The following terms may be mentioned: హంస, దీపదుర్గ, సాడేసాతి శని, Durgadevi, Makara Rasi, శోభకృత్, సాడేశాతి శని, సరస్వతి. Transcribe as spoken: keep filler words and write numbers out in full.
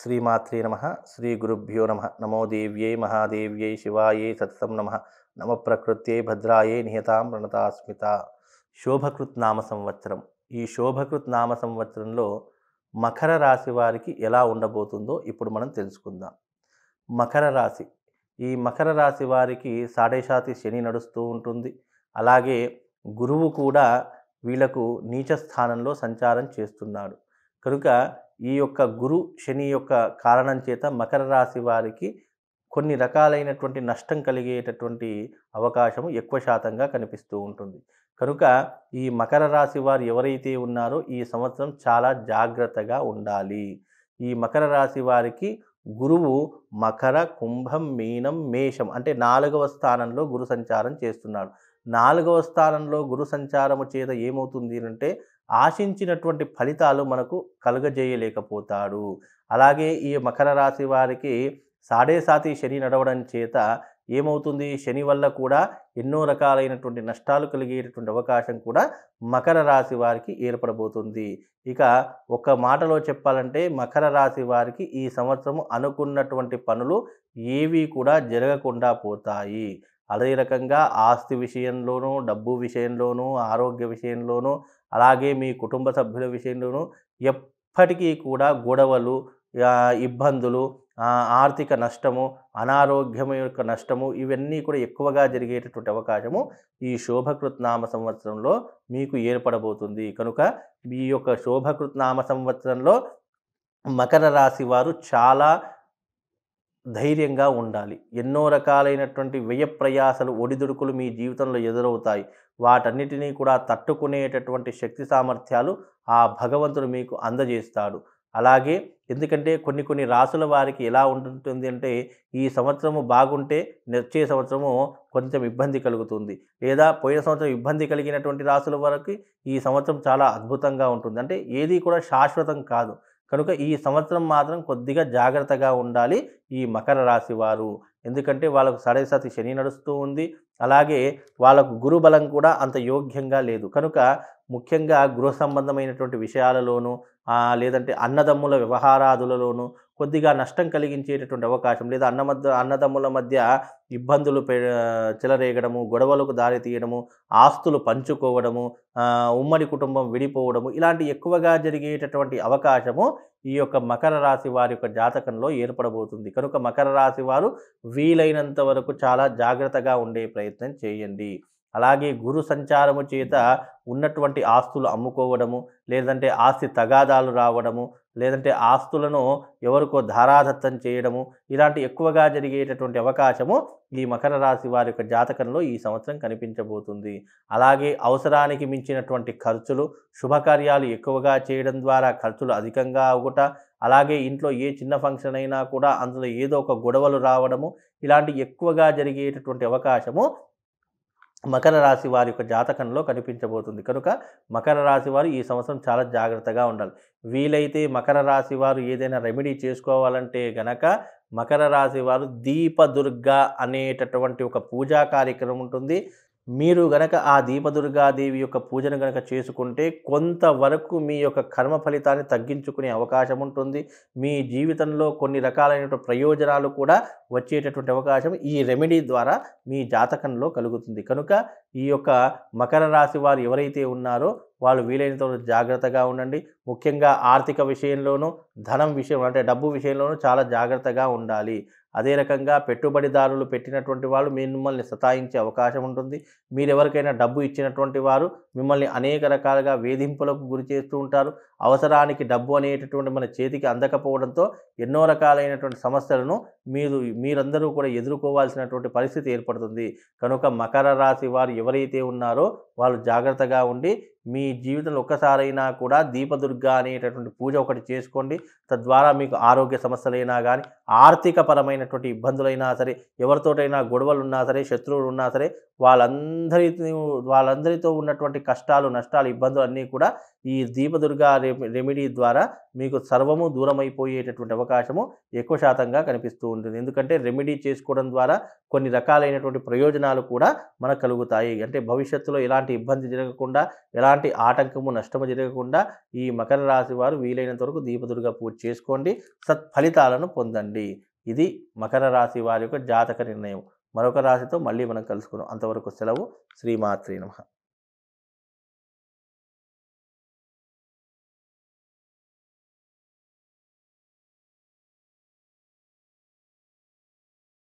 श्रीमात्रे नमः श्री गुरुभ्यो नमः नमो देव्यै महादेव्यै शिवायै सततं नमः नम प्रकृत्यै भद्रायै निहतां प्रणतास्मिता। శోభకృత్ నామ సంవత్సరం. ఈ శోభకృత్ నామ సంవత్సరంలో మకర రాశి వారికి ఎలా ఉండబోతుందో ఇప్పుడు మనం తెలుసుకుందాం. మకర రాశి. ఈ మకర రాశి వారికి సాడేశాతి శని నడుస్తూ ఉంటుంది. అలాగే గురువు కూడా వీళ్ళకు నీచ స్థానంలో సంచారం చేస్తున్నాడు. కనుక ఈ యొక్క గురు శని యొక్క కారణం చేత మకర రాశి వారికి కొన్ని రకాలైనటువంటి నష్టం కలిగేటటువంటి అవకాశం ఎక్కువ శాతంగా కనిపిస్తూ ఉంటుంది. కనుక ఈ మకర రాశి వారు ఎవరైతే ఉన్నారో ఈ సంవత్సరం చాలా జాగ్రత్తగా ఉండాలి. ఈ మకర రాశి వారికి గురువు మకర కుంభం మీనం మేషం అంటే నాలుగవ స్థానంలో గురు సంచారం చేస్తున్నాడు. నాలుగవ స్థానంలో గురు సంచారము చేత ఏమవుతుంది అంటే ఆశించినటువంటి ఫలితాలు మనకు కలుగజేయలేకపోతాడు. అలాగే ఈ మకర రాశి వారికి సాడేసాతి శని నడవడం చేత ఏమవుతుంది, శని వల్ల కూడా ఎన్నో రకాలైనటువంటి నష్టాలు కలిగేటటువంటి అవకాశం కూడా మకర రాశి వారికి ఏర్పడబోతుంది. ఇక ఒక మాటలో చెప్పాలంటే మకర రాశి వారికి ఈ సంవత్సరం అనుకున్నటువంటి పనులు ఏవి కూడా జరగకుండా పోతాయి. అదే రకంగా ఆస్తి విషయంలోనూ, డబ్బు విషయంలోనూ, ఆరోగ్య విషయంలోనూ, అలాగే మీ కుటుంబ సభ్యుల విషయంలోనూ ఎప్పటికీ కూడా గొడవలు, ఇబ్బందులు, ఆర్థిక నష్టము, అనారోగ్యం యొక్క నష్టము ఇవన్నీ కూడా ఎక్కువగా జరిగేటటువంటి అవకాశము ఈ శోభకృత్ నామ సంవత్సరంలో మీకు ఏర్పడబోతుంది. కనుక ఈ యొక్క శోభకృత్ నామ సంవత్సరంలో మకర రాశి వారు చాలా ధైర్యంగా ఉండాలి. ఎన్నో రకాలైనటువంటి వ్యయ ప్రయాసలు, ఒడిదుడుకులు మీ జీవితంలో ఎదురవుతాయి. వాటన్నిటినీ కూడా తట్టుకునేటటువంటి శక్తి సామర్థ్యాలు ఆ భగవంతుడు మీకు అందజేస్తాడు. అలాగే ఎందుకంటే కొన్ని కొన్ని రాసుల వారికి ఎలా ఉంటుంది అంటే ఈ సంవత్సరము బాగుంటే వచ్చే సంవత్సరము కొంచెం ఇబ్బంది కలుగుతుంది, లేదా పోయిన సంవత్సరం ఇబ్బంది కలిగినటువంటి రాసుల వారికి ఈ సంవత్సరం చాలా అద్భుతంగా ఉంటుంది. అంటే ఏది కూడా శాశ్వతం కాదు. కనుక ఈ సంవత్సరం మాత్రం కొద్దిగా జాగ్రత్తగా ఉండాలి ఈ మకర రాశి వారు. ఎందుకంటే వాళ్ళకు సాడేసాతి శని నడుస్తూ ఉంది. అలాగే వాళ్ళకు గురు బలం కూడా అంత యోగ్యంగా లేదు. కనుక ముఖ్యంగా గృహ సంబంధమైనటువంటి విషయాలలోనూ, లేదంటే అన్నదమ్ముల వ్యవహారాదులలోనూ కొద్దిగా నష్టం కలిగించేటటువంటి అవకాశం, లేదా అన్న మధ్య అన్నదమ్ముల మధ్య ఇబ్బందులు చెలరేగడము, గొడవలకు దారి తీయడము, ఆస్తులు పంచుకోవడము, ఉమ్మడి కుటుంబం విడిపోవడము ఇలాంటి ఎక్కువగా జరిగేటటువంటి అవకాశము ఈ యొక్క మకర రాశి వారి యొక్క జాతకంలో ఏర్పడబోతుంది. కనుక మకర రాశి వారు వీలైనంత వరకు చాలా జాగ్రత్తగా ఉండే ప్రయత్నం చేయండి. అలాగే గురు సంచారము చేత ఉన్నటువంటి ఆస్తులు అమ్ముకోవడము, లేదంటే ఆస్తి తగాదాలు రావడము, లేదంటే ఆస్తులను ఎవరికో ధారాదత్తం చేయడము ఇలాంటి ఎక్కువగా జరిగేటటువంటి అవకాశము ఈ మకర రాశి వారి యొక్క జాతకంలో ఈ సంవత్సరం కనిపించబోతుంది. అలాగే అవసరానికి మించినటువంటి ఖర్చులు, శుభకార్యాలు ఎక్కువగా చేయడం ద్వారా ఖర్చులు అధికంగా అవ్వట, అలాగే ఇంట్లో ఏ చిన్న ఫంక్షన్ అయినా కూడా అందులో ఏదో ఒక గొడవలు రావడము ఇలాంటి ఎక్కువగా జరిగేటటువంటి అవకాశము మకర రాశి వారి యొక్క జాతకంలో కనిపించబోతుంది. కనుక మకర రాశి వారు ఈ సంవత్సరం చాలా జాగ్రత్తగా ఉండాలి. వీలైతే మకర రాశి వారు ఏదైనా రెమెడీ చేసుకోవాలంటే గనక మకర రాశి వారు దీపదుర్గ అనేటటువంటి ఒక పూజా కార్యక్రమం ఉంటుంది. మీరు గనక ఆ దీపదుర్గాదేవి యొక్క పూజను గనక చేసుకుంటే కొంతవరకు మీ యొక్క కర్మ ఫలితాన్ని తగ్గించుకునే అవకాశం ఉంటుంది. మీ జీవితంలో కొన్ని రకాలైనటువంటి ప్రయోజనాలు కూడా వచ్చేటటువంటి అవకాశం ఈ రెమెడీ ద్వారా మీ జాతకంలో కలుగుతుంది. కనుక ఈ యొక్క మకర రాశి వారు ఎవరైతే ఉన్నారో వాళ్ళు వీలైనంత జాగ్రత్తగా ఉండండి. ముఖ్యంగా ఆర్థిక విషయంలోనూ, ధనం విషయం అంటే డబ్బు విషయంలోనూ చాలా జాగ్రత్తగా ఉండాలి. అదే రకంగా పెట్టుబడిదారులు పెట్టినటువంటి వాళ్ళు మిమ్మల్ని సతాయించే అవకాశం ఉంటుంది. మీరెవరికైనా డబ్బు ఇచ్చినటువంటి వారు మిమ్మల్ని అనేక రకాలుగా వేధింపులకు గురి చేస్తూ ఉంటారు. అవసరానికి డబ్బు అనేటటువంటి మన చేతికి అందకపోవడంతో ఎన్నో రకాలైనటువంటి సమస్యలను మీరు మీరందరూ కూడా ఎదుర్కోవాల్సినటువంటి పరిస్థితి ఏర్పడుతుంది. కనుక మకర రాశి వారు ఎవరైతే ఉన్నారో వాళ్ళు జాగ్రత్తగా ఉండి మీ జీవితంలో ఒక్కసారైనా కూడా దీపదుర్గ అనేటటువంటి పూజ ఒకటి చేసుకోండి. తద్వారా మీకు ఆరోగ్య సమస్యలైనా కానీ, ఆర్థిక పరమైనటువంటి ఇబ్బందులైనా సరే, ఎవరితోటైనా గొడవలు ఉన్నా సరే, శత్రువులు ఉన్నా సరే వాళ్ళందరితో వాళ్ళందరితో ఉన్నటువంటి కష్టాలు, నష్టాలు, ఇబ్బందులు అన్నీ కూడా ఈ దీపదుర్గా రెమెడీ ద్వారా మీకు సర్వము దూరమైపోయేటటువంటి అవకాశము ఎక్కువ శాతంగా కనిపిస్తూ ఉంటుంది. ఎందుకంటే రెమెడీ చేసుకోవడం ద్వారా కొన్ని రకాలైనటువంటి ప్రయోజనాలు కూడా మనకు కలుగుతాయి. అంటే భవిష్యత్తులో ఎలాంటి ఇబ్బంది జరగకుండా, ఎలాంటి ఆటంకము నష్టము జరగకుండా ఈ మకర రాశి వారు వీలైనంత వరకు దీపదుర్గా పూజ చేసుకోండి, సత్ఫలితాలను పొందండి. ఇది మకర రాశి వారి యొక్క జాతక నిర్ణయం. మరొక రాశితో మళ్ళీ మనం కలుసుకుందాం. అంతవరకు సెలవు. శ్రీమాత్రే నమః.